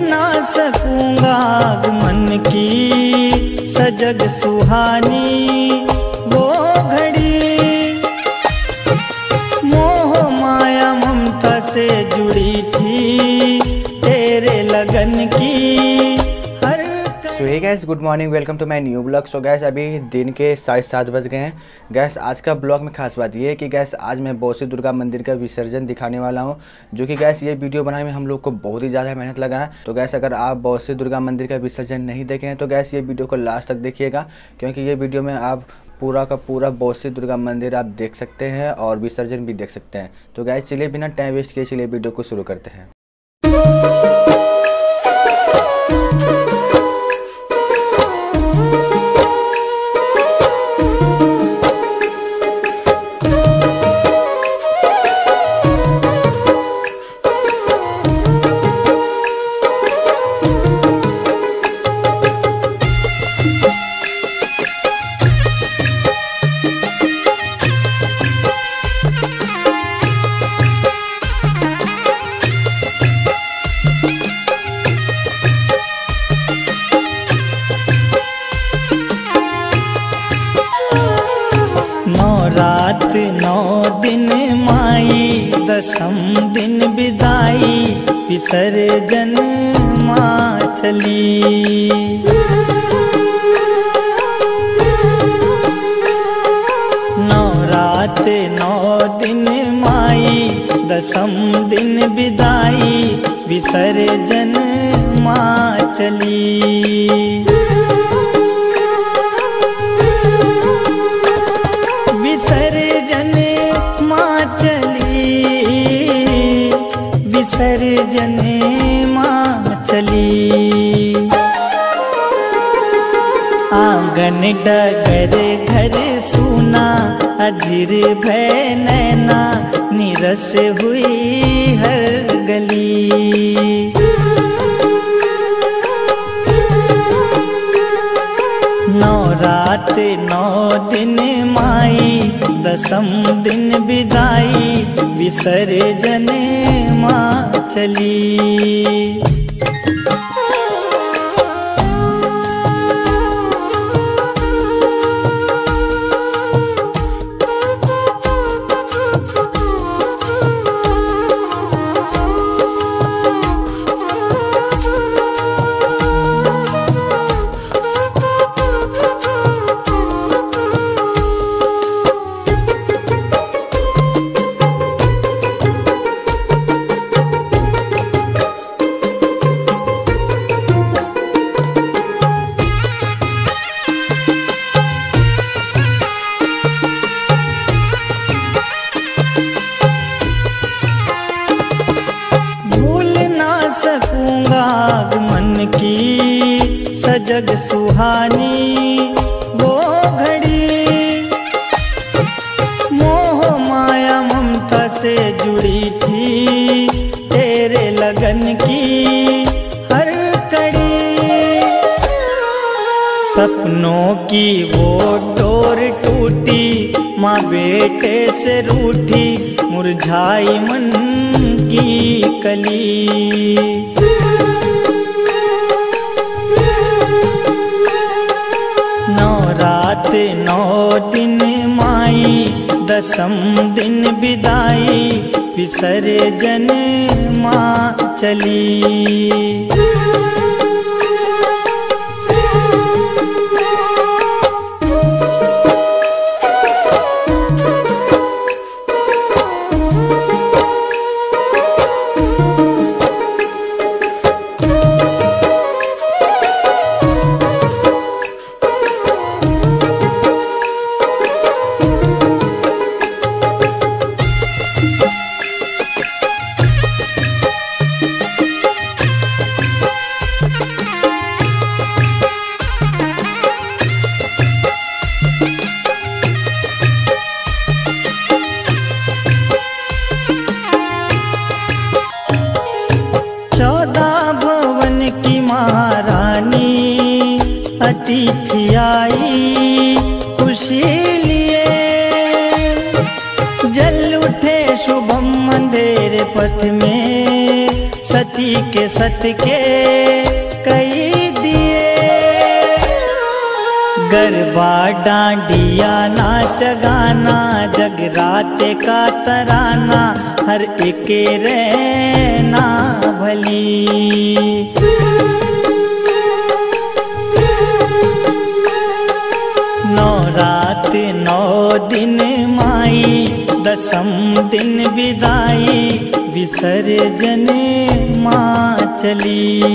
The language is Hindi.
ना सकूंगा मन की सजग सुहानी वो घड़ी, मोह माया ममता से जुड़ी थी तेरे लगन की। So hey guys, good morning, welcome to my new blog. So guys, अभी दिन के 7:30 बज गए हैं। गैस, आज का ब्लॉग में खास बात ये है कि गैस आज मैं बोसी दुर्गा मंदिर का विसर्जन दिखाने वाला हूँ, जो कि गैस ये वीडियो बनाने में हम लोग को बहुत ही ज़्यादा मेहनत लगा है। तो गैस अगर आप बोसी दुर्गा मंदिर का विसर्जन नहीं देखे हैं तो गैस ये वीडियो को लास्ट तक देखिएगा, क्योंकि ये वीडियो में आप पूरा का पूरा बोसी दुर्गा मंदिर आप देख सकते हैं और विसर्जन भी देख सकते हैं। तो गैस चलिए बिना टाइम वेस्ट किए चलिए वीडियो को शुरू करते हैं। रात नौ दिन माई, दसम दिन विदाई, विसर्जन माँ चली। नौ रात नौ दिन माई, दसम दिन विदाई, विसर्जन माँ चली। विसर्जन माँ चली। आंगन डगर घर सुना, अधीर भय नैना, नीरस हुई हर गली। नौ रात नौ दिन माई, दसम दिन विदाई, विसर्जन माँ चली। की सजग सुहानी वो घड़ी, मोह माया ममता से जुड़ी थी तेरे लगन की हर कड़ी। सपनों की वो डोर टूटी, माँ बेटे से रूठी, मुरझाई मन की कली। रात नौ दिन माई, दसम दिन विदाई, विसर्जन माँ चली। अतिथि आई खुशी लिए, जल उठे शुभम अंधेरे पथ में सती के सटके कई दिए, गरबा डांडिया नाच गाना जगराते का तराना, हर एक रहना भली। नौ रात नौ दिन माई, दसम दिन विदाई, विसर्जन माँ चली।